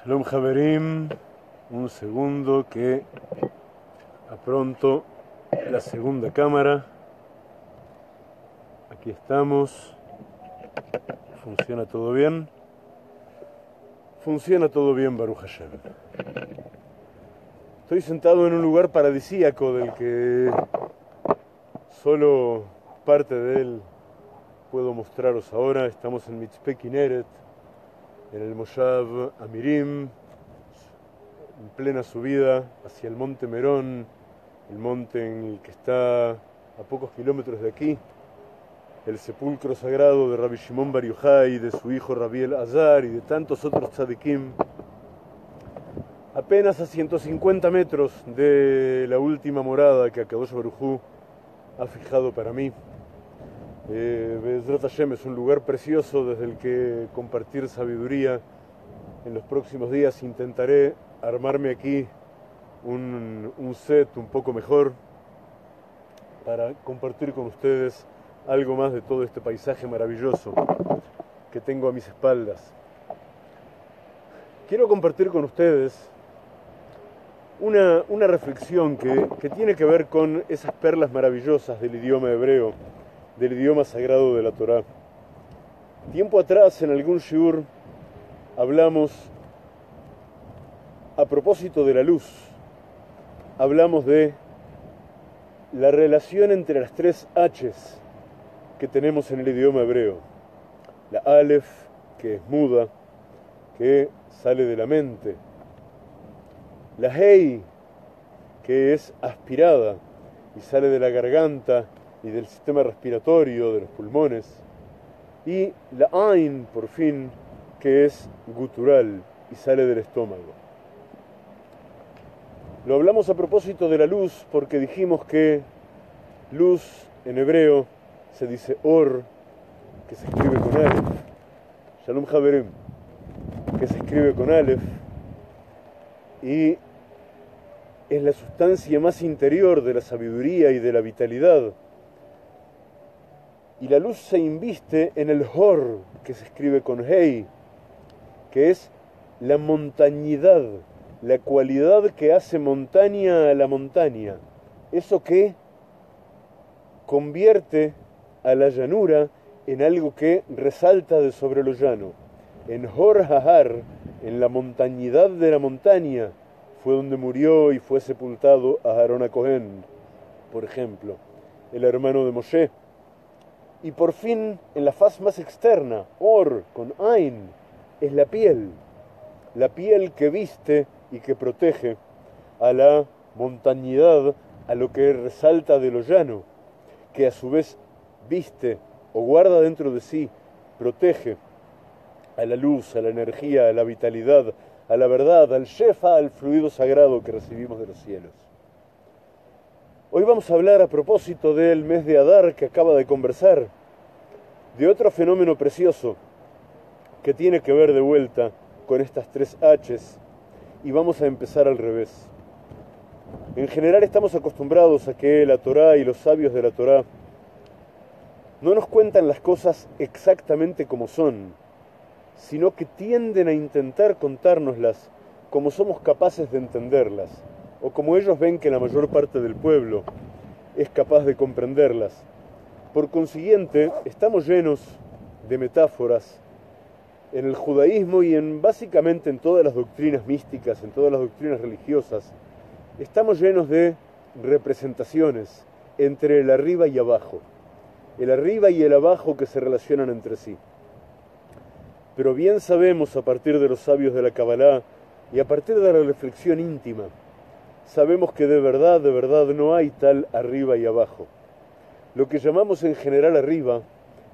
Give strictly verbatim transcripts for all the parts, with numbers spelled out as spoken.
Shalom Haverim, un segundo que a pronto la segunda cámara. Aquí estamos. Funciona todo bien. Funciona todo bien, Baruj Hashem. Estoy sentado en un lugar paradisíaco del que solo parte de él puedo mostraros ahora. Estamos en Mitzpe Kineret, en el Moshav Amirim, en plena subida hacia el Monte Merón, el monte en el que está a pocos kilómetros de aquí el sepulcro sagrado de Rabbi Shimon Bar Yojai, de su hijo Rabbi Elazar y de tantos otros tzadikim. Apenas a ciento cincuenta metros de la última morada que Akadosh Barujú ha fijado para mí. Eh, Bedrat Hashem es un lugar precioso desde el que compartir sabiduría. En los próximos días intentaré armarme aquí un, un set un poco mejor para compartir con ustedes algo más de todo este paisaje maravilloso que tengo a mis espaldas. Quiero compartir con ustedes una, una reflexión que, que tiene que ver con esas perlas maravillosas del idioma hebreo, del idioma sagrado de la Torá. Tiempo atrás, en algún shiur, hablamos, a propósito de la luz, hablamos de la relación entre las tres H's que tenemos en el idioma hebreo. La Aleph, que es muda, que sale de la mente. La Hei, que es aspirada y sale de la garganta y del sistema respiratorio, de los pulmones. Y la Ain, por fin, que es gutural y sale del estómago. Lo hablamos a propósito de la luz porque dijimos que luz en hebreo se dice Or, que se escribe con Aleph. Shalom Haverim, que se escribe con Aleph. Y es la sustancia más interior de la sabiduría y de la vitalidad. Y la luz se inviste en el Hor, que se escribe con Hei, que es la montañidad, la cualidad que hace montaña a la montaña. Eso que convierte a la llanura en algo que resalta de sobre lo llano. En Hor Hahar, en la montañidad de la montaña, fue donde murió y fue sepultado a Aarón Acohen, por ejemplo, el hermano de Moshe. Y por fin, en la faz más externa, Or, con Ain, es la piel. La piel que viste y que protege a la montañidad, a lo que resalta de lo llano, que a su vez viste o guarda dentro de sí, protege a la luz, a la energía, a la vitalidad, a la verdad, al shefa, al fluido sagrado que recibimos de los cielos. Hoy vamos a hablar, a propósito del mes de Adar que acaba de conversar, de otro fenómeno precioso que tiene que ver de vuelta con estas tres H's, y vamos a empezar al revés. En general estamos acostumbrados a que la Torá y los sabios de la Torá no nos cuentan las cosas exactamente como son, sino que tienden a intentar contárnoslas como somos capaces de entenderlas, o como ellos ven que la mayor parte del pueblo es capaz de comprenderlas. Por consiguiente, estamos llenos de metáforas en el judaísmo y en básicamente en todas las doctrinas místicas, en todas las doctrinas religiosas. Estamos llenos de representaciones entre el arriba y abajo, el arriba y el abajo que se relacionan entre sí. Pero bien sabemos, a partir de los sabios de la Kabbalah y a partir de la reflexión íntima, sabemos que de verdad, de verdad no hay tal arriba y abajo. Lo que llamamos en general arriba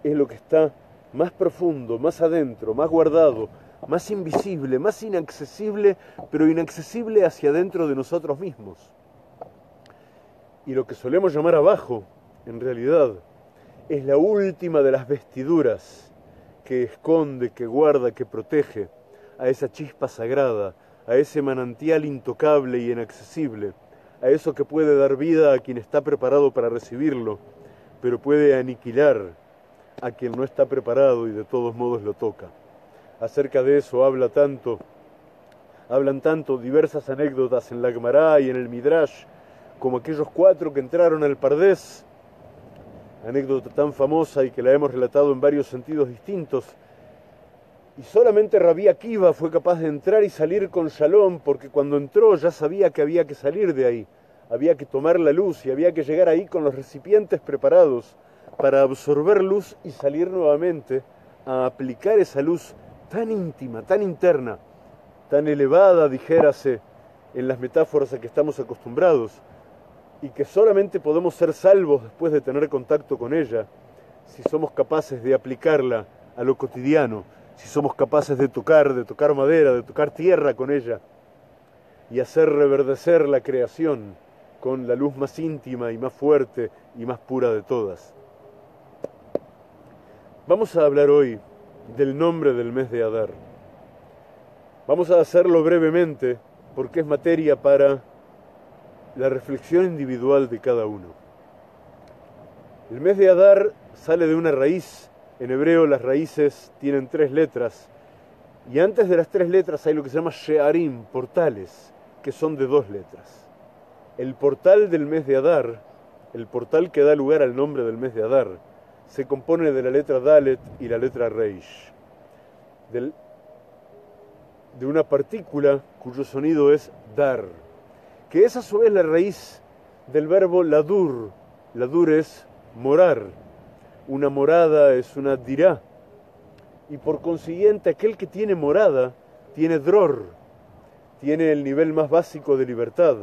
es lo que está más profundo, más adentro, más guardado, más invisible, más inaccesible, pero inaccesible hacia adentro de nosotros mismos. Y lo que solemos llamar abajo, en realidad, es la última de las vestiduras que esconde, que guarda, que protege a esa chispa sagrada, a ese manantial intocable y inaccesible, a eso que puede dar vida a quien está preparado para recibirlo, pero puede aniquilar a quien no está preparado y de todos modos lo toca. Acerca de eso habla tanto hablan tanto diversas anécdotas en la Gemara y en el Midrash, como aquellos cuatro que entraron al Pardés, anécdota tan famosa y que la hemos relatado en varios sentidos distintos. Y solamente Rabí Akiva fue capaz de entrar y salir con Shalom, porque cuando entró ya sabía que había que salir de ahí, había que tomar la luz y había que llegar ahí con los recipientes preparados para absorber luz y salir nuevamente a aplicar esa luz tan íntima, tan interna, tan elevada, dijérase, en las metáforas a que estamos acostumbrados, y que solamente podemos ser salvos después de tener contacto con ella, si somos capaces de aplicarla a lo cotidiano, si somos capaces de tocar, de tocar madera, de tocar tierra con ella, y hacer reverdecer la creación con la luz más íntima y más fuerte y más pura de todas. Vamos a hablar hoy del nombre del mes de Adar. Vamos a hacerlo brevemente porque es materia para la reflexión individual de cada uno. El mes de Adar sale de una raíz. En hebreo las raíces tienen tres letras, y antes de las tres letras hay lo que se llama shearim, portales, que son de dos letras. El portal del mes de Adar, el portal que da lugar al nombre del mes de Adar, se compone de la letra Dalet y la letra Reish, del, de una partícula cuyo sonido es dar, que es a su vez la raíz del verbo ladur. Ladur es morar, una morada es una dirá, y por consiguiente aquel que tiene morada tiene dror, tiene el nivel más básico de libertad,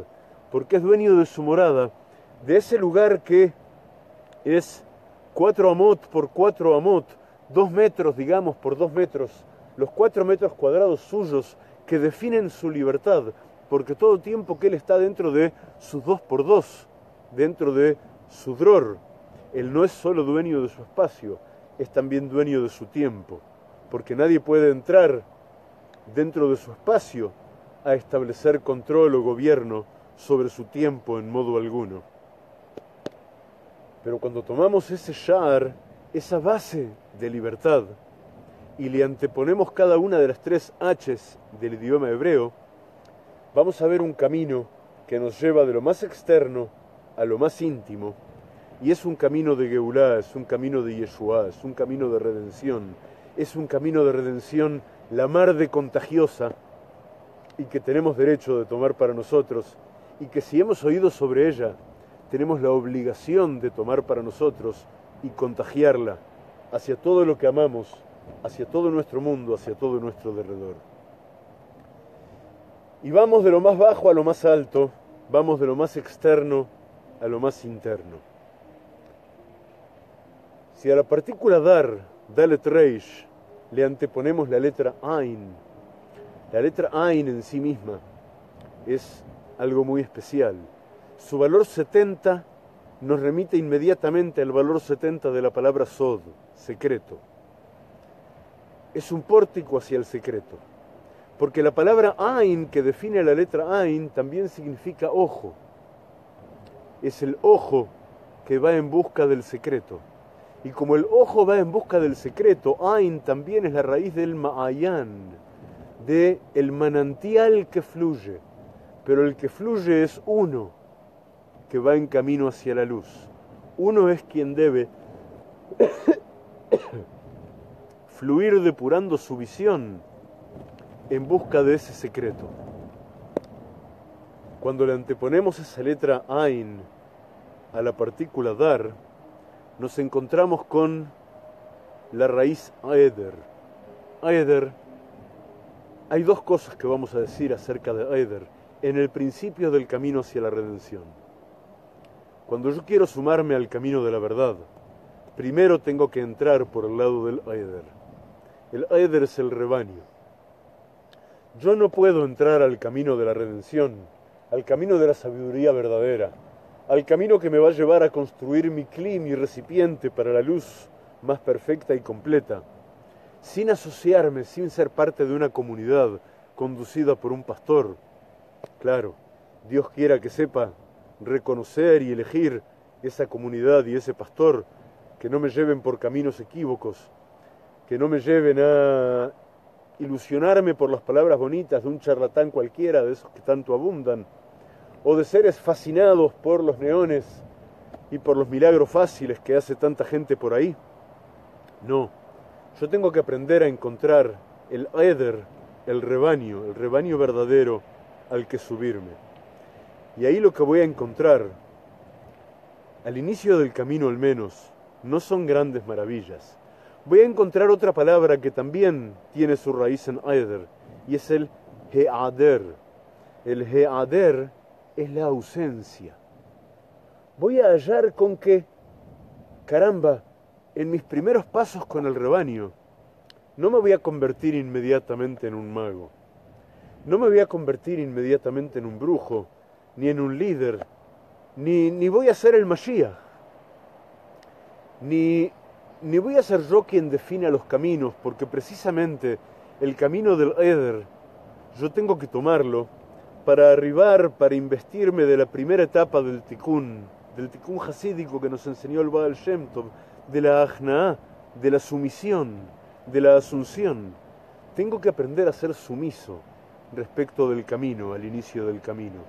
porque es dueño de su morada, de ese lugar que es cuatro amot por cuatro amot, dos metros, digamos, por dos metros, los cuatro metros cuadrados suyos que definen su libertad, porque todo tiempo que él está dentro de sus dos por dos, dentro de su dror, él no es solo dueño de su espacio, es también dueño de su tiempo, porque nadie puede entrar dentro de su espacio a establecer control o gobierno sobre su tiempo en modo alguno. Pero cuando tomamos ese sha'ar, esa base de libertad, y le anteponemos cada una de las tres H's del idioma hebreo, vamos a ver un camino que nos lleva de lo más externo a lo más íntimo, y es un camino de Geulá, es un camino de Yeshua, es un camino de redención, es un camino de redención la mar de contagiosa, y que tenemos derecho de tomar para nosotros, y que si hemos oído sobre ella, tenemos la obligación de tomar para nosotros y contagiarla hacia todo lo que amamos, hacia todo nuestro mundo, hacia todo nuestro derredor. Y vamos de lo más bajo a lo más alto, vamos de lo más externo a lo más interno. Si a la partícula dar, Dalet Reish, le anteponemos la letra Ain, la letra Ain en sí misma es algo muy especial. Su valor setenta nos remite inmediatamente al valor setenta de la palabra Sod, secreto. Es un pórtico hacia el secreto, porque la palabra Ain, que define la letra Ain, también significa ojo. Es el ojo que va en busca del secreto. Y como el ojo va en busca del secreto, Ain también es la raíz del Ma'ayan, de el manantial que fluye. Pero el que fluye es uno, que va en camino hacia la luz. Uno es quien debe fluir depurando su visión en busca de ese secreto. Cuando le anteponemos esa letra Ain a la partícula Dar, nos encontramos con la raíz Eder. Eder, hay dos cosas que vamos a decir acerca de Eder en el principio del camino hacia la redención. Cuando yo quiero sumarme al camino de la verdad, primero tengo que entrar por el lado del Eder. El Eder es el rebaño. Yo no puedo entrar al camino de la redención, al camino de la sabiduría verdadera, al camino que me va a llevar a construir mi clí, mi recipiente para la luz más perfecta y completa, sin asociarme, sin ser parte de una comunidad conducida por un pastor. Claro, Dios quiera que sepa reconocer y elegir esa comunidad y ese pastor, que no me lleven por caminos equívocos, que no me lleven a ilusionarme por las palabras bonitas de un charlatán cualquiera, de esos que tanto abundan, o de seres fascinados por los neones y por los milagros fáciles que hace tanta gente por ahí. No, yo tengo que aprender a encontrar el Eder, el rebaño, el rebaño verdadero al que subirme. Y ahí lo que voy a encontrar, al inicio del camino al menos, no son grandes maravillas. Voy a encontrar otra palabra que también tiene su raíz en Eder, y es el Header. El Header es la ausencia. Voy a hallar con que, caramba, en mis primeros pasos con el rebaño, no me voy a convertir inmediatamente en un mago. No me voy a convertir inmediatamente en un brujo, ni en un líder, ni, ni voy a ser el Mashiach, ni... Ni voy a ser yo quien defina los caminos, porque precisamente el camino del Eder yo tengo que tomarlo para arribar, para investirme de la primera etapa del Tikkun, del Tikkun hasídico que nos enseñó el Baal Shem Tov, de la Ajnaá, de la sumisión, de la asunción. Tengo que aprender a ser sumiso respecto del camino, al inicio del camino.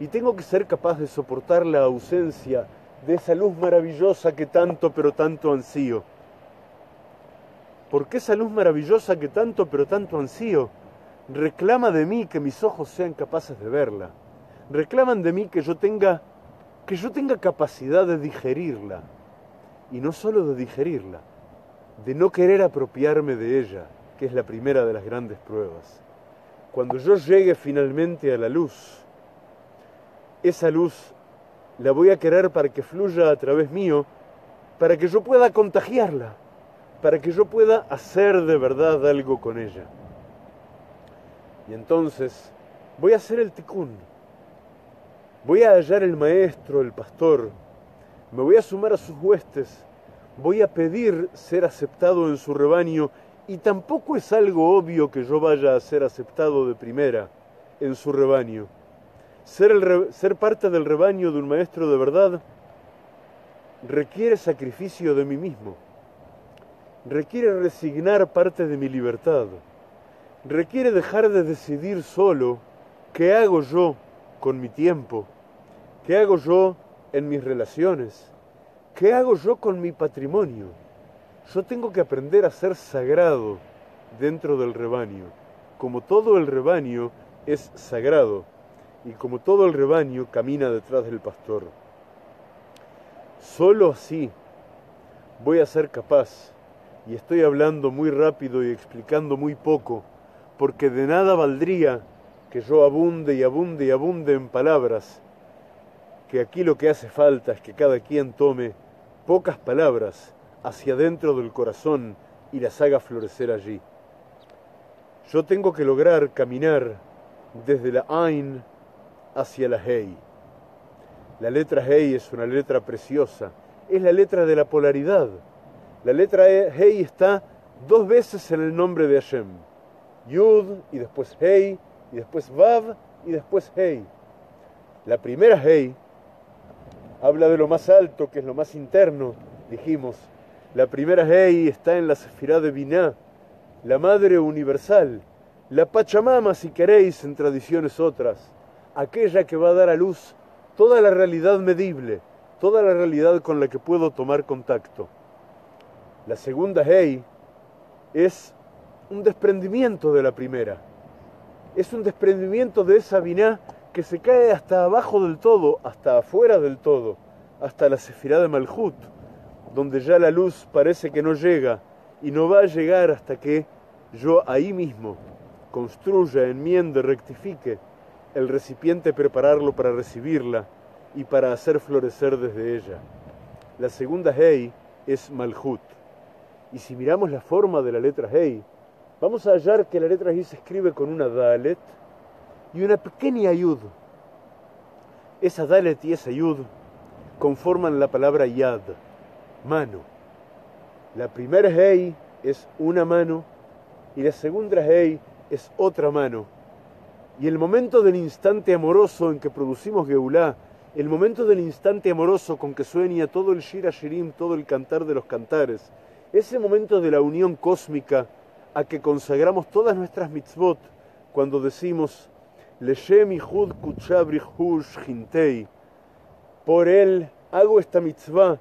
Y tengo que ser capaz de soportar la ausencia de esa luz maravillosa que tanto pero tanto ansío. Porque esa luz maravillosa que tanto pero tanto ansío reclama de mí que mis ojos sean capaces de verla. Reclaman de mí que yo tenga, que yo tenga capacidad de digerirla. Y no solo de digerirla, de no querer apropiarme de ella, que es la primera de las grandes pruebas. Cuando yo llegue finalmente a la luz, esa luz la voy a querer para que fluya a través mío, para que yo pueda contagiarla, para que yo pueda hacer de verdad algo con ella. Y entonces voy a hacer el tikkun, voy a hallar el maestro, el pastor, me voy a sumar a sus huestes, voy a pedir ser aceptado en su rebaño, y tampoco es algo obvio que yo vaya a ser aceptado de primera en su rebaño. Ser, el, ser parte del rebaño de un maestro de verdad requiere sacrificio de mí mismo, requiere resignar parte de mi libertad, requiere dejar de decidir solo qué hago yo con mi tiempo, qué hago yo en mis relaciones, qué hago yo con mi patrimonio. Yo tengo que aprender a ser sagrado dentro del rebaño, como todo el rebaño es sagrado. Y como todo el rebaño camina detrás del pastor. Solo así voy a ser capaz, y estoy hablando muy rápido y explicando muy poco, porque de nada valdría que yo abunde y abunde y abunde en palabras, que aquí lo que hace falta es que cada quien tome pocas palabras hacia adentro del corazón y las haga florecer allí. Yo tengo que lograr caminar desde la Ain hacia la Hei. La letra Hei es una letra preciosa, es la letra de la polaridad. La letra Hei está dos veces en el nombre de Hashem. Yud, y después Hei, y después Vav, y después Hei. La primera Hei habla de lo más alto, que es lo más interno, dijimos. La primera Hei está en la sefirá de Biná, la madre universal, la Pachamama, si queréis, en tradiciones otras. Aquella que va a dar a luz toda la realidad medible, toda la realidad con la que puedo tomar contacto. La segunda Hei es un desprendimiento de la primera. Es un desprendimiento de esa Biná que se cae hasta abajo del todo, hasta afuera del todo, hasta la sefirá de Malhut, donde ya la luz parece que no llega y no va a llegar hasta que yo ahí mismo construya, enmiende, rectifique el recipiente, prepararlo para recibirla y para hacer florecer desde ella. La segunda Hei es Malhut. Y si miramos la forma de la letra Hei, vamos a hallar que la letra Hei se escribe con una Dalet y una pequeña Yud. Esa Dalet y esa Yud conforman la palabra Yad, mano. La primera Hei es una mano y la segunda Hei es otra mano. Y el momento del instante amoroso en que producimos Geulá, el momento del instante amoroso con que sueña todo el Shir Hashirim, todo el cantar de los cantares, ese momento de la unión cósmica a que consagramos todas nuestras mitzvot cuando decimos Leshem Yihud Kuchabrihu Shchintei, por él hago esta mitzvah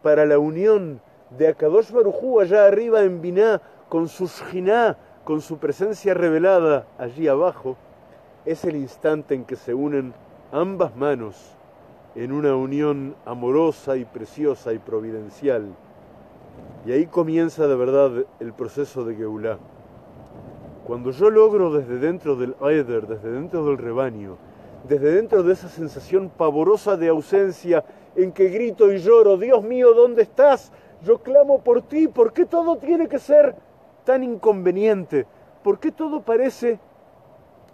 para la unión de Akadosh Barujú allá arriba en Biná con su Shjiná, con su presencia revelada allí abajo. Es el instante en que se unen ambas manos en una unión amorosa y preciosa y providencial. Y ahí comienza de verdad el proceso de Geulá. Cuando yo logro desde dentro del Eder, desde dentro del rebaño, desde dentro de esa sensación pavorosa de ausencia en que grito y lloro, Dios mío, ¿dónde estás? Yo clamo por ti, ¿por qué todo tiene que ser tan inconveniente? ¿Por qué todo parece,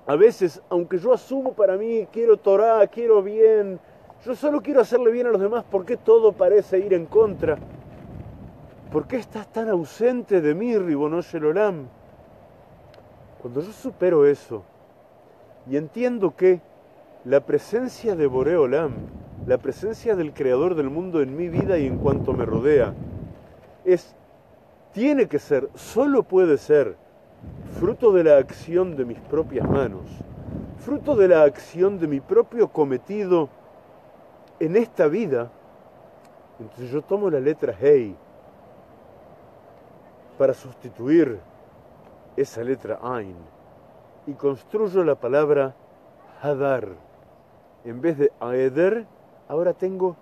a veces, aunque yo asumo para mí, quiero Torá, quiero bien, yo solo quiero hacerle bien a los demás, ¿por qué todo parece ir en contra? ¿Por qué estás tan ausente de mí, Ribono Shel Olam? Cuando yo supero eso y entiendo que la presencia de Boré Olam, la presencia del Creador del mundo en mi vida y en cuanto me rodea, es, tiene que ser, solo puede ser, fruto de la acción de mis propias manos, fruto de la acción de mi propio cometido en esta vida, entonces yo tomo la letra Hei para sustituir esa letra Ain y construyo la palabra Hadar. En vez de Eder, ahora tengo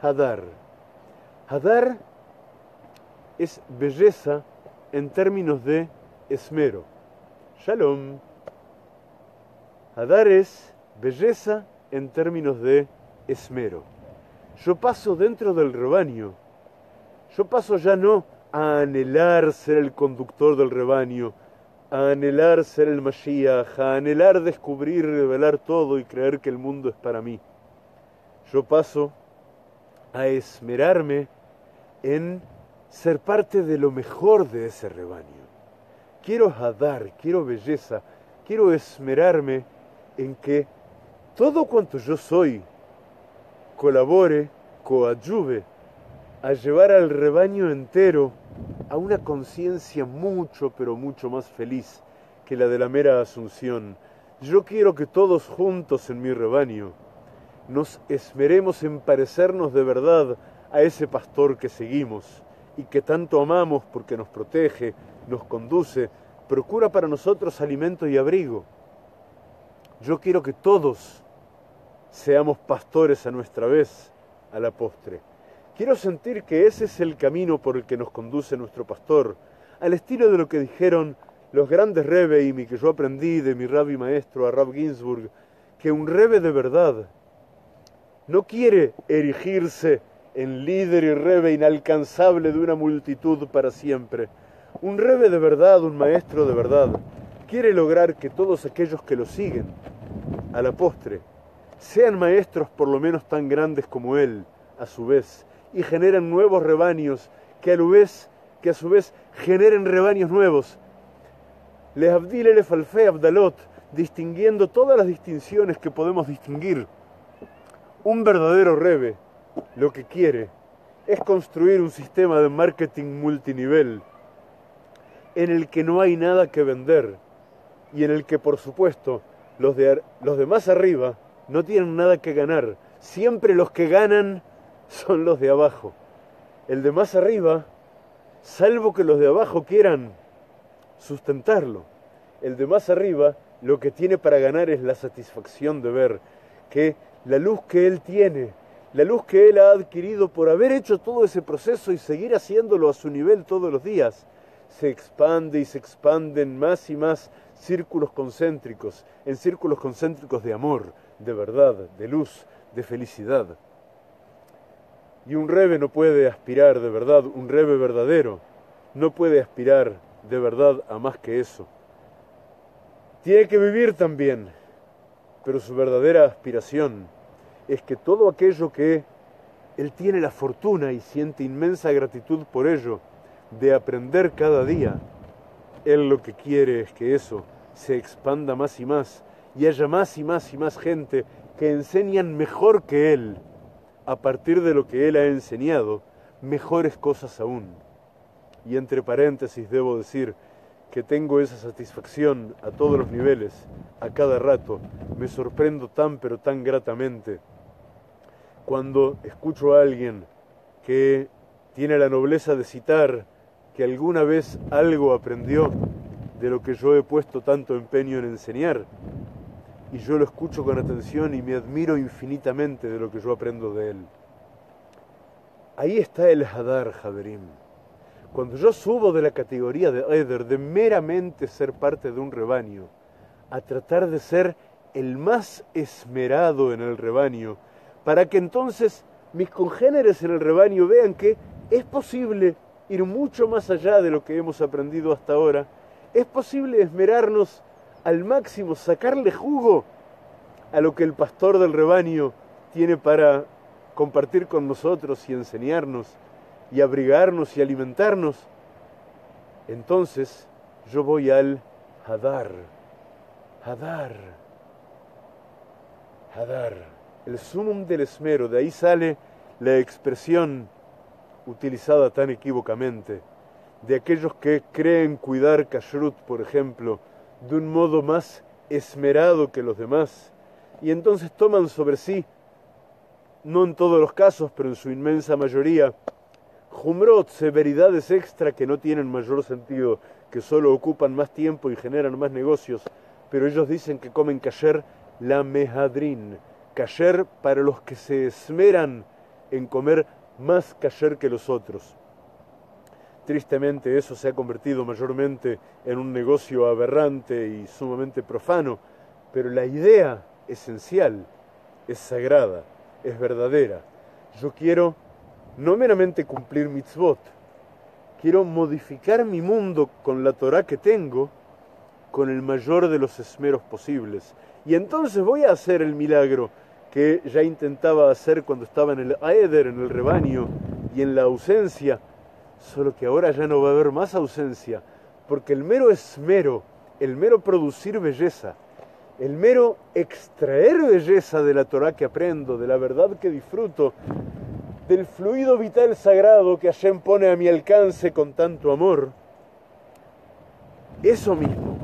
Hadar. Hadar es belleza en términos de esmero. Shalom. Hadar es belleza en términos de esmero. Yo paso dentro del rebaño. Yo paso ya no a anhelar ser el conductor del rebaño, a anhelar ser el Mashiach, a anhelar descubrir, revelar todo y creer que el mundo es para mí. Yo paso a esmerarme en ser parte de lo mejor de ese rebaño. Quiero Hadar, quiero belleza, quiero esmerarme en que todo cuanto yo soy colabore, coadyuve a llevar al rebaño entero a una conciencia mucho, pero mucho más feliz que la de la mera asunción. Yo quiero que todos juntos en mi rebaño nos esmeremos en parecernos de verdad a ese pastor que seguimos y que tanto amamos porque nos protege, nos conduce, procura para nosotros alimento y abrigo. Yo quiero que todos seamos pastores a nuestra vez, a la postre. Quiero sentir que ese es el camino por el que nos conduce nuestro pastor, al estilo de lo que dijeron los grandes Rebe y que yo aprendí de mi Rabbi maestro, a Rab Ginsburg, que un Rebe de verdad no quiere erigirse en líder y Rebe inalcanzable de una multitud para siempre. Un Rebe de verdad, un maestro de verdad, quiere lograr que todos aquellos que lo siguen, a la postre, sean maestros por lo menos tan grandes como él, a su vez, y generan nuevos rebaños que a, vez, que a su vez generen rebaños nuevos. Les abdil elef alfei abdalot, distinguiendo todas las distinciones que podemos distinguir. Un verdadero Rebe lo que quiere es construir un sistema de marketing multinivel en el que no hay nada que vender y en el que, por supuesto, los de, los de más arriba no tienen nada que ganar. Siempre los que ganan son los de abajo. El de más arriba, salvo que los de abajo quieran sustentarlo, el de más arriba lo que tiene para ganar es la satisfacción de ver que la luz que él tiene, la luz que él ha adquirido por haber hecho todo ese proceso y seguir haciéndolo a su nivel todos los días, se expande y se expanden más y más círculos concéntricos, en círculos concéntricos de amor, de verdad, de luz, de felicidad. Y un Rebe no puede aspirar de verdad, un Rebe verdadero, no puede aspirar de verdad a más que eso. Tiene que vivir también, pero su verdadera aspiración es que todo aquello que él tiene la fortuna y siente inmensa gratitud por ello, de aprender cada día, él lo que quiere es que eso se expanda más y más, y haya más y más y más gente que enseñan mejor que él, a partir de lo que él ha enseñado, mejores cosas aún. Y entre paréntesis debo decir que tengo esa satisfacción a todos los niveles, a cada rato. Me sorprendo tan pero tan gratamente cuando escucho a alguien que tiene la nobleza de citar que alguna vez algo aprendió de lo que yo he puesto tanto empeño en enseñar, y yo lo escucho con atención y me admiro infinitamente de lo que yo aprendo de él. Ahí está el Hadar, Haverim. Cuando yo subo de la categoría de Eder, de meramente ser parte de un rebaño, a tratar de ser el más esmerado en el rebaño, para que entonces mis congéneres en el rebaño vean que es posible ir mucho más allá de lo que hemos aprendido hasta ahora, es posible esmerarnos al máximo, sacarle jugo a lo que el pastor del rebaño tiene para compartir con nosotros y enseñarnos, y abrigarnos y alimentarnos. Entonces yo voy al Hadar, Hadar, Hadar, el sumum del esmero. De ahí sale la expresión utilizada tan equívocamente de aquellos que creen cuidar kashrut, por ejemplo, de un modo más esmerado que los demás, y entonces toman sobre sí, no en todos los casos, pero en su inmensa mayoría, jumrot, severidades extra que no tienen mayor sentido, que solo ocupan más tiempo y generan más negocios, pero ellos dicen que comen kasher la mehadrin, kasher para los que se esmeran en comer más kasher que los otros. Tristemente eso se ha convertido mayormente en un negocio aberrante y sumamente profano, pero la idea esencial es sagrada, es verdadera. Yo quiero no meramente cumplir mitzvot, quiero modificar mi mundo con la Torá que tengo con el mayor de los esmeros posibles. Y entonces voy a hacer el milagro que ya intentaba hacer cuando estaba en el Eder, en el rebaño y en la ausencia, solo que ahora ya no va a haber más ausencia, porque el mero esmero, el mero producir belleza, el mero extraer belleza de la Torá que aprendo, de la verdad que disfruto, del fluido vital sagrado que Hashem pone a mi alcance con tanto amor, eso mismo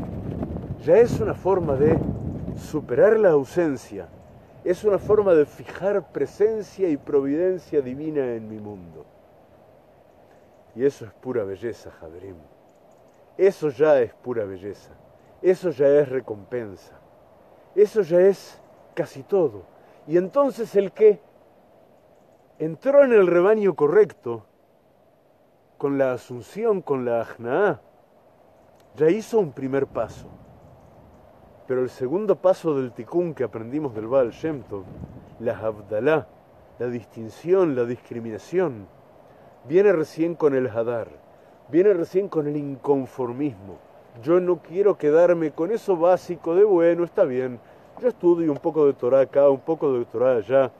ya es una forma de superar la ausencia, es una forma de fijar presencia y providencia divina en mi mundo. Y eso es pura belleza, Haverim. Eso ya es pura belleza, eso ya es recompensa, eso ya es casi todo. Y entonces el que entró en el rebaño correcto, con la asunción, con la ajnaá, ya hizo un primer paso. Pero el segundo paso del tikkun que aprendimos del Baal Shem Tov, la Havdalá, la distinción, la discriminación, viene recién con el Hadar, viene recién con el inconformismo. Yo no quiero quedarme con eso básico de bueno, está bien, yo estudio un poco de Torá acá, un poco de Torá allá,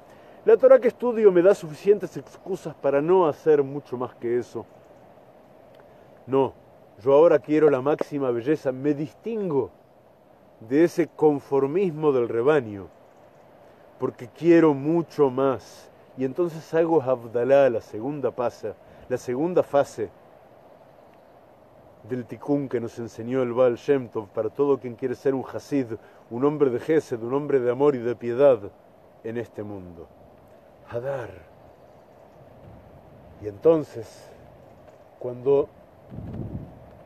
la Torá que estudio me da suficientes excusas para no hacer mucho más que eso. No, yo ahora quiero la máxima belleza, me distingo de ese conformismo del rebaño, porque quiero mucho más. Y entonces hago Havdalá, la segunda pasa, la segunda fase del tikkun que nos enseñó el Baal Shem Tov para todo quien quiere ser un hasid, un hombre de gesed, un hombre de amor y de piedad en este mundo. Hadar. Y entonces, cuando,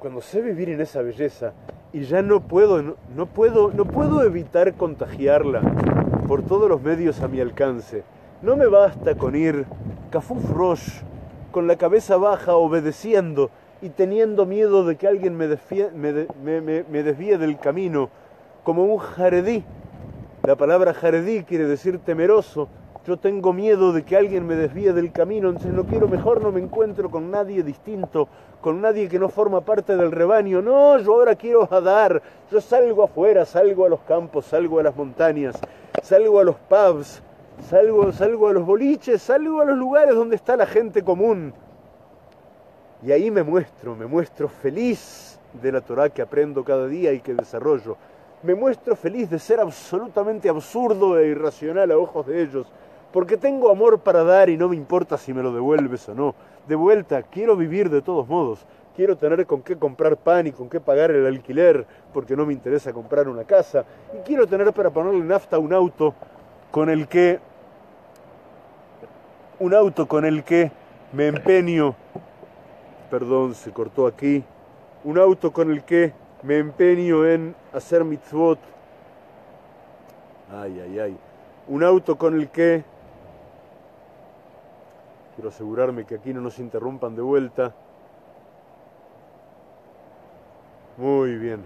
cuando sé vivir en esa belleza y ya no puedo, no, no puedo, no puedo evitar contagiarla por todos los medios a mi alcance, no me basta con ir kafuf rosh, con la cabeza baja, obedeciendo y teniendo miedo de que alguien me, desfie, me, de, me, me, me desvíe del camino, como un jaredí. La palabra jaredí quiere decir temeroso. Yo tengo miedo de que alguien me desvíe del camino, entonces no quiero, mejor no me encuentro con nadie distinto, con nadie que no forma parte del rebaño. No, yo ahora quiero Hadar, yo salgo afuera, salgo a los campos, salgo a las montañas, salgo a los pubs, salgo, salgo a los boliches, salgo a los lugares donde está la gente común. Y ahí me muestro, me muestro feliz de la Torá que aprendo cada día y que desarrollo. Me muestro feliz de ser absolutamente absurdo e irracional a ojos de ellos, porque tengo amor para dar y no me importa si me lo devuelves o no. De vuelta, quiero vivir de todos modos, quiero tener con qué comprar pan y con qué pagar el alquiler, porque no me interesa comprar una casa, y quiero tener para ponerle nafta un auto con el que un auto con el que me empeño, perdón, se cortó aquí, un auto con el que me empeño en hacer mitzvot, ay, ay, ay, un auto con el que, quiero asegurarme que aquí no nos interrumpan de vuelta, muy bien.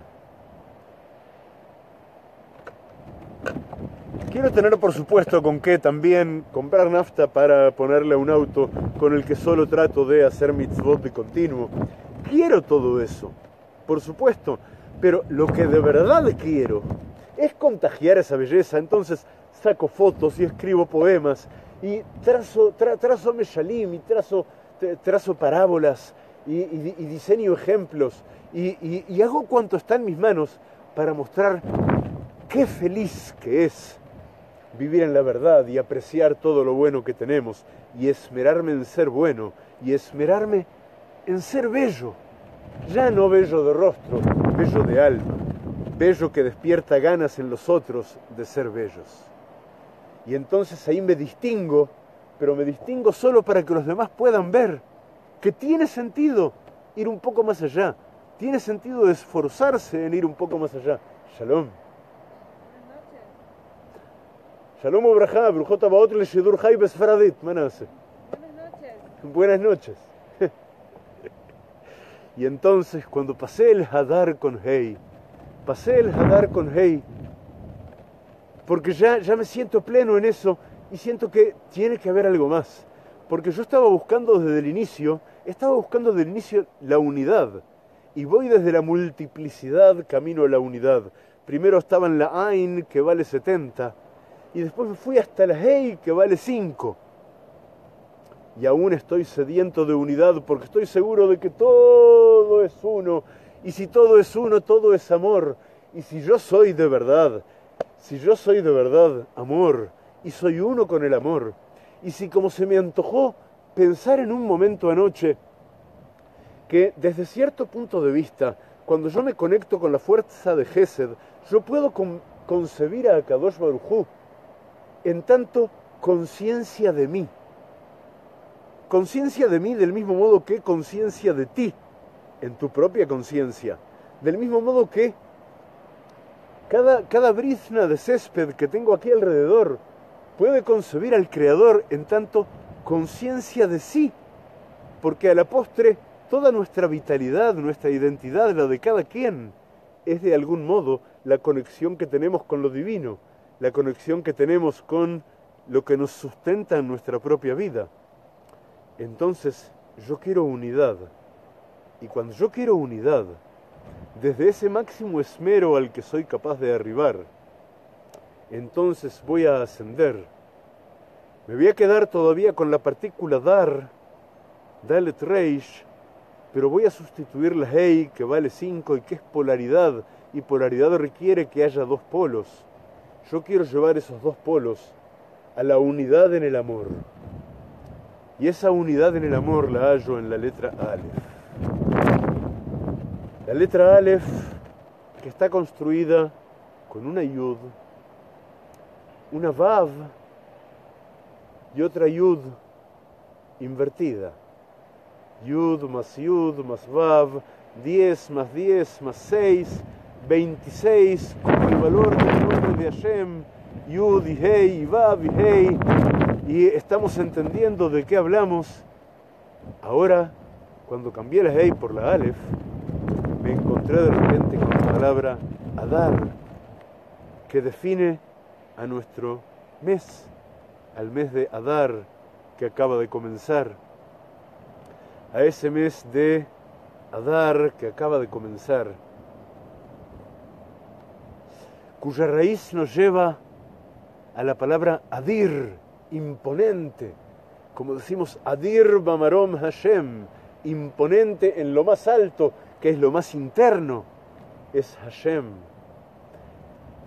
Quiero tener, por supuesto, con qué también comprar nafta para ponerle a un auto con el que solo trato de hacer mitzvot de continuo. Quiero todo eso, por supuesto, pero lo que de verdad quiero es contagiar esa belleza. Entonces saco fotos y escribo poemas y trazo, tra, trazo meshalim y trazo, trazo parábolas y, y, y diseño ejemplos. Y, y, y hago cuanto está en mis manos para mostrar qué feliz que es vivir en la verdad y apreciar todo lo bueno que tenemos y esmerarme en ser bueno y esmerarme en ser bello. Ya no bello de rostro, bello de alma, bello que despierta ganas en los otros de ser bellos. Y entonces ahí me distingo, pero me distingo solo para que los demás puedan ver que tiene sentido ir un poco más allá, tiene sentido esforzarse en ir un poco más allá. Shalom. Shalom Obrajá, Brujot Abaot Le Shidur Jai Besfaradit, Manase. Buenas noches. Buenas noches. Y entonces, cuando pasé el Hadar con Hei, pasé el Hadar con Hei, porque ya, ya me siento pleno en eso y siento que tiene que haber algo más. Porque yo estaba buscando desde el inicio, estaba buscando desde el inicio la unidad. Y voy desde la multiplicidad camino a la unidad. Primero estaba en la Ain, que vale setenta. Y después me fui hasta la Hei, que vale cinco. Y aún estoy sediento de unidad, porque estoy seguro de que todo es uno. Y si todo es uno, todo es amor. Y si yo soy de verdad, si yo soy de verdad amor, y soy uno con el amor, y si como se me antojó pensar en un momento anoche, que desde cierto punto de vista, cuando yo me conecto con la fuerza de Gesed, yo puedo con concebir a Akadosh Barujú en tanto conciencia de mí, conciencia de mí del mismo modo que conciencia de ti, en tu propia conciencia, del mismo modo que cada, cada brizna de césped que tengo aquí alrededor puede concebir al Creador en tanto conciencia de sí, porque a la postre toda nuestra vitalidad, nuestra identidad, la de cada quien, es de algún modo la conexión que tenemos con lo divino, la conexión que tenemos con lo que nos sustenta en nuestra propia vida. Entonces, yo quiero unidad. Y cuando yo quiero unidad, desde ese máximo esmero al que soy capaz de arribar, entonces voy a ascender. Me voy a quedar todavía con la partícula Dar, Dalet Reish, pero voy a sustituir la Hei, que vale cinco y que es polaridad, y polaridad requiere que haya dos polos. Yo quiero llevar esos dos polos a la unidad en el amor. Y esa unidad en el amor la hallo en la letra Aleph. La letra Aleph, que está construida con una Yud, una Vav y otra Yud invertida. Yud más Yud más Vav, diez más diez más seis, veintiséis, con el valor del nombre de Hashem, Yud y Hei y Vav y Hei, y estamos entendiendo de qué hablamos. Ahora, cuando cambié la Hei por la Aleph, me encontré de repente con la palabra Adar, que define a nuestro mes, al mes de Adar que acaba de comenzar. A ese mes de Adar que acaba de comenzar, cuya raíz nos lleva a la palabra Adir, imponente, como decimos Adir Bamarom Hashem, imponente en lo más alto, que es lo más interno, es Hashem.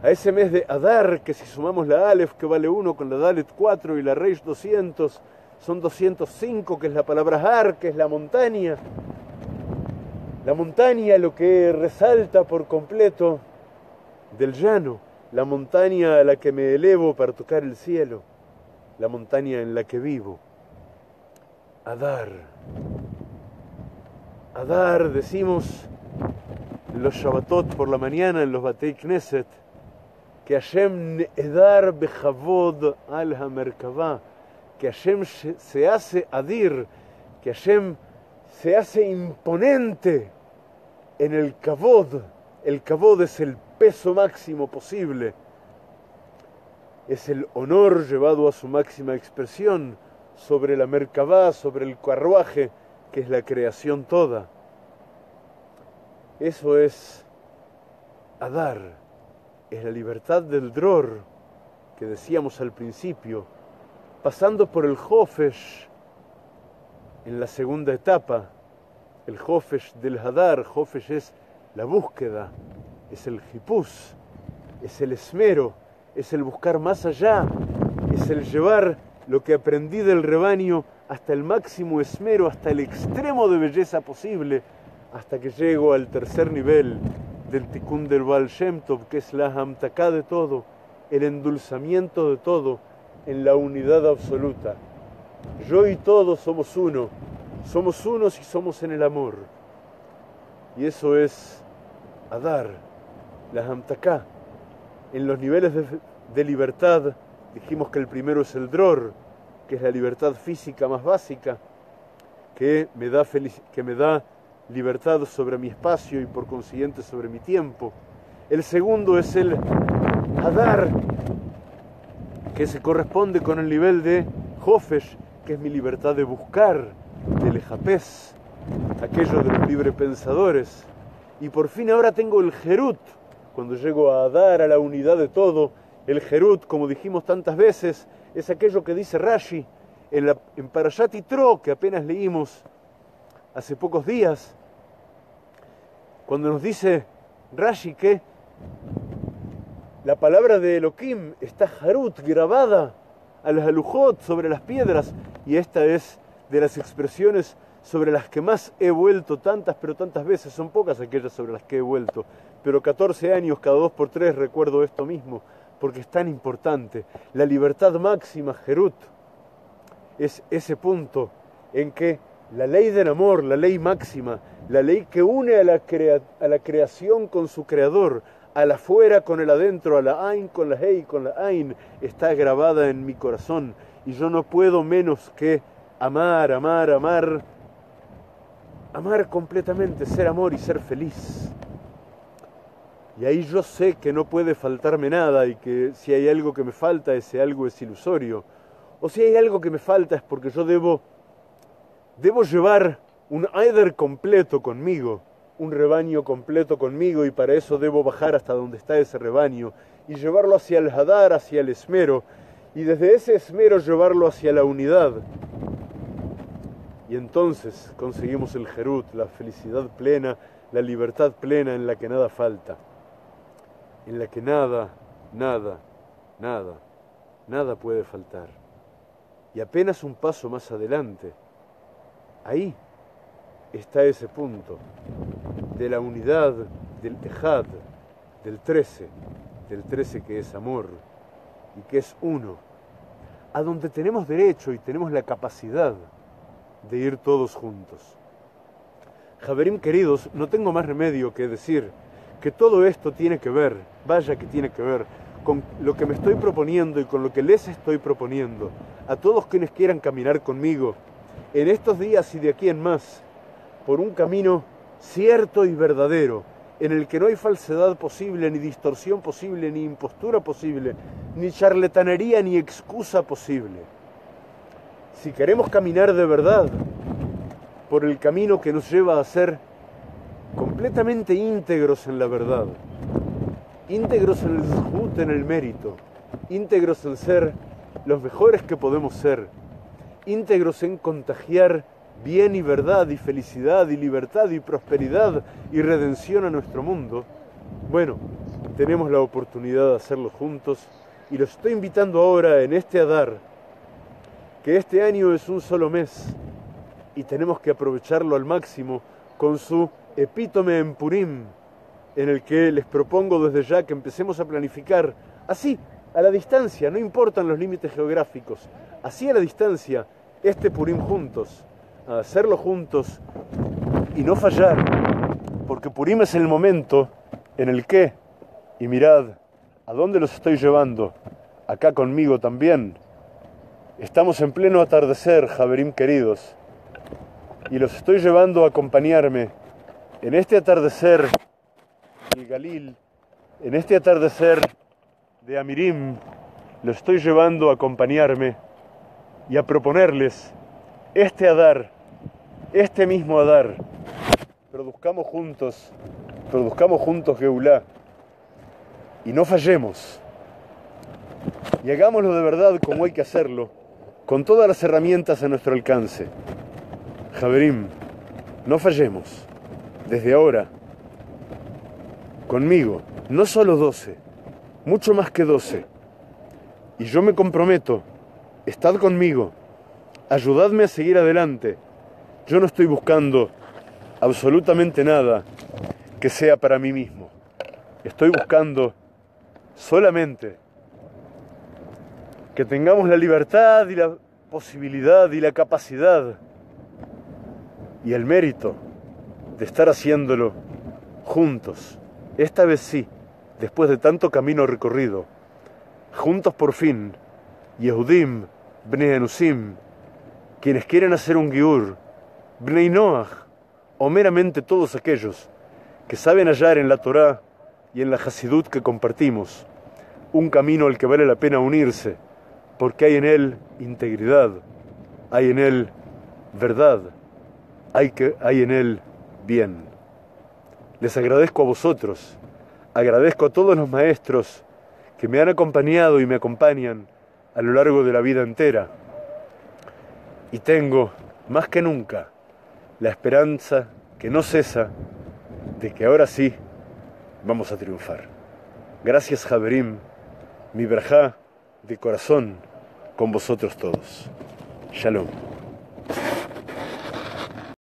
A ese mes de Adar, que si sumamos la Aleph, que vale uno, con la Dalet cuatro y la Reish doscientos, son doscientos cinco, que es la palabra Har, que es la montaña. La montaña, lo que resalta por completo del llano, la montaña a la que me elevo para tocar el cielo, la montaña en la que vivo. Adar. Adar, decimos en los Shabbatot por la mañana, en los Batei Knesset, que Hashem edar bechavod al hamerkavá, que Hashem se hace adir, que Hashem se hace imponente en el kavod. El kavod es el peso máximo posible, es el honor llevado a su máxima expresión sobre la merkavá, sobre el carruaje, que es la creación toda. Eso es Adar, es la libertad del dror, que decíamos al principio, pasando por el Jofesh en la segunda etapa. El Jofesh del Hadar, Jofesh es la búsqueda, es el jipús, es el esmero, es el buscar más allá, es el llevar lo que aprendí del rebaño hasta el máximo esmero, hasta el extremo de belleza posible, hasta que llego al tercer nivel del Tikkun del Baal Shem Tov, que es la hamtaká de todo, el endulzamiento de todo en la unidad absoluta. Yo y todo somos uno, somos unos y somos en el amor. Y eso es Adar, la hamtaká. En los niveles de, de libertad, dijimos que el primero es el dror, que es la libertad física más básica, que me da felicidad, que me da libertad sobre mi espacio y por consiguiente sobre mi tiempo. El segundo es el Hadar, que se corresponde con el nivel de Jofesh, que es mi libertad de buscar, de lejapés, aquello de los librepensadores. Y por fin ahora tengo el Jerut, cuando llego a Hadar, a la unidad de todo. El Jerut, como dijimos tantas veces, es aquello que dice Rashi en, la, en Parashat Yitro, que apenas leímos hace pocos días, cuando nos dice Rashi que la palabra de Elohim está Harut, grabada al halujot, sobre las piedras, y esta es de las expresiones sobre las que más he vuelto tantas, pero tantas veces, son pocas aquellas sobre las que he vuelto, pero catorce años, cada dos por tres recuerdo esto mismo, porque es tan importante. La libertad máxima, Harut, es ese punto en que la ley del amor, la ley máxima, la ley que une a la, crea a la creación con su creador, a la fuera con el adentro, a la Ain con la Hei, con la Ain, está grabada en mi corazón. Y yo no puedo menos que amar, amar, amar, amar completamente, ser amor y ser feliz. Y ahí yo sé que no puede faltarme nada, y que si hay algo que me falta, ese algo es ilusorio. O si hay algo que me falta es porque yo debo... Debo llevar un Eder completo conmigo, un rebaño completo conmigo, y para eso debo bajar hasta donde está ese rebaño y llevarlo hacia el Hadar, hacia el esmero, y desde ese esmero llevarlo hacia la unidad. Y entonces conseguimos el Jerut, la felicidad plena, la libertad plena en la que nada falta, en la que nada, nada, nada, nada puede faltar. Y apenas un paso más adelante, ahí está ese punto de la unidad del Ejad, del trece, del trece que es amor y que es uno, a donde tenemos derecho y tenemos la capacidad de ir todos juntos. Haverim queridos, no tengo más remedio que decir que todo esto tiene que ver, vaya que tiene que ver, con lo que me estoy proponiendo y con lo que les estoy proponiendo a todos quienes quieran caminar conmigo en estos días y de aquí en más, por un camino cierto y verdadero, en el que no hay falsedad posible, ni distorsión posible, ni impostura posible, ni charlatanería, ni excusa posible. Si queremos caminar de verdad por el camino que nos lleva a ser completamente íntegros en la verdad, íntegros en el zhut, en el mérito, íntegros en ser los mejores que podemos ser, íntegros en contagiar bien y verdad y felicidad y libertad y prosperidad y redención a nuestro mundo, bueno, tenemos la oportunidad de hacerlo juntos, y los estoy invitando ahora en este Adar, que este año es un solo mes y tenemos que aprovecharlo al máximo con su epítome en Purim, en el que les propongo desde ya que empecemos a planificar, así, a la distancia, no importan los límites geográficos, así a la distancia, este Purim juntos, a hacerlo juntos y no fallar, porque Purim es el momento en el que, y mirad, ¿a dónde los estoy llevando? Acá conmigo también. Estamos en pleno atardecer, Haverim queridos, y los estoy llevando a acompañarme en este atardecer del Galil, en este atardecer de Amirim, los estoy llevando a acompañarme y a proponerles este Adar, este mismo Adar. Produzcamos juntos, produzcamos juntos Geulá, y no fallemos. Y hagámoslo de verdad como hay que hacerlo, con todas las herramientas a nuestro alcance. Haverim, no fallemos. Desde ahora, conmigo, no solo doce, mucho más que doce. Y yo me comprometo, estad conmigo, ayudadme a seguir adelante. Yo no estoy buscando absolutamente nada que sea para mí mismo. Estoy buscando solamente que tengamos la libertad y la posibilidad y la capacidad y el mérito de estar haciéndolo juntos. Esta vez sí, después de tanto camino recorrido, juntos por fin, Yehudim, Bnei Enusim, quienes quieren hacer un Giur, Bnei Noach, o meramente todos aquellos que saben hallar en la Torá y en la Hasidut que compartimos un camino al que vale la pena unirse, porque hay en él integridad, hay en él verdad, hay, que, hay en él bien. Les agradezco a vosotros, agradezco a todos los maestros que me han acompañado y me acompañan a lo largo de la vida entera. Y tengo, más que nunca, la esperanza que no cesa de que ahora sí vamos a triunfar. Gracias, Haverim, mi berajá de corazón con vosotros todos. Shalom.